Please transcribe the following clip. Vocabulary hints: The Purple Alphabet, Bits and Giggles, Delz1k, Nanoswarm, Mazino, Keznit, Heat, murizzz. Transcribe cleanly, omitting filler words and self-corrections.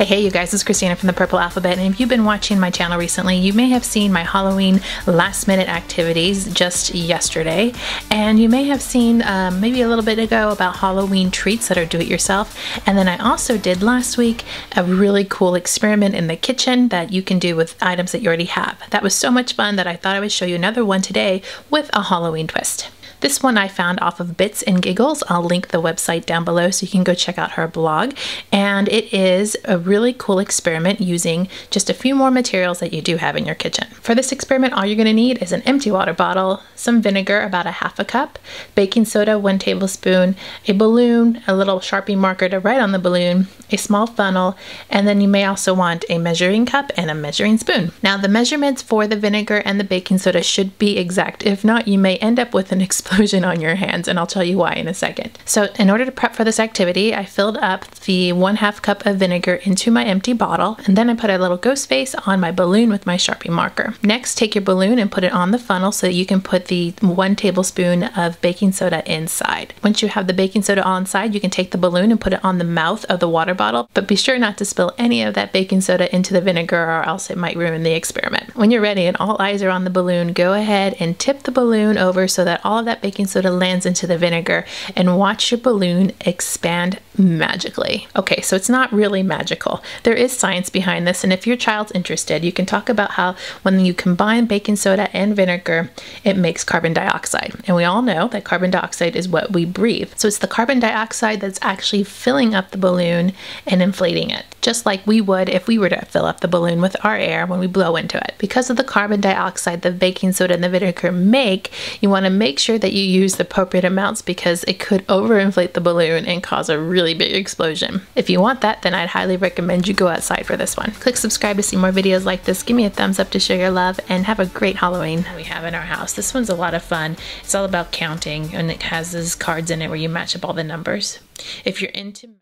Hey you guys, it's Christina from The Purple Alphabet, and if you've been watching my channel recently, you may have seen my Halloween last minute activities just yesterday, and you may have seen maybe a little bit ago about Halloween treats that are do-it-yourself, and then I also did last week a really cool experiment in the kitchen that you can do with items that you already have. That was so much fun that I thought I would show you another one today with a Halloween twist. This one I found off of Bits and Giggles. I'll link the website down below so you can go check out her blog. And it is a really cool experiment using just a few more materials that you do have in your kitchen. For this experiment, all you're going to need is an empty water bottle, some vinegar, about a half a cup, baking soda, 1 tablespoon, a balloon, a little Sharpie marker to write on the balloon, a small funnel, and then you may also want a measuring cup and a measuring spoon. Now the measurements for the vinegar and the baking soda should be exact. If not, you may end up with an explosion on your hands, and I'll tell you why in a second. So in order to prep for this activity, I filled up the 1/2 cup of vinegar into my empty bottle, and then I put a little ghost face on my balloon with my Sharpie marker. Next, take your balloon and put it on the funnel so that you can put the 1 tablespoon of baking soda inside. Once you have the baking soda all inside, you can take the balloon and put it on the mouth of the water bottle, but be sure not to spill any of that baking soda into the vinegar or else it might ruin the experiment. When you're ready and all eyes are on the balloon, go ahead and tip the balloon over so that all of that baking soda lands into the vinegar, and watch your balloon expand magically. Okay, so it's not really magical. There is science behind this, and if your child's interested, you can talk about how when you combine baking soda and vinegar, it makes carbon dioxide. And we all know that carbon dioxide is what we breathe. So it's the carbon dioxide that's actually filling up the balloon and inflating it, just like we would if we were to fill up the balloon with our air when we blow into it. Because of the carbon dioxide the baking soda and the vinegar make, you want to make sure that you use the appropriate amounts because it could overinflate the balloon and cause a really big explosion. If you want that, then I'd highly recommend you go outside for this one. Click subscribe to see more videos like this. Give me a thumbs up to show your love, and have a great Halloween. We have in our house. This one's a lot of fun. It's all about counting, and it has these cards in it where you match up all the numbers. If you're into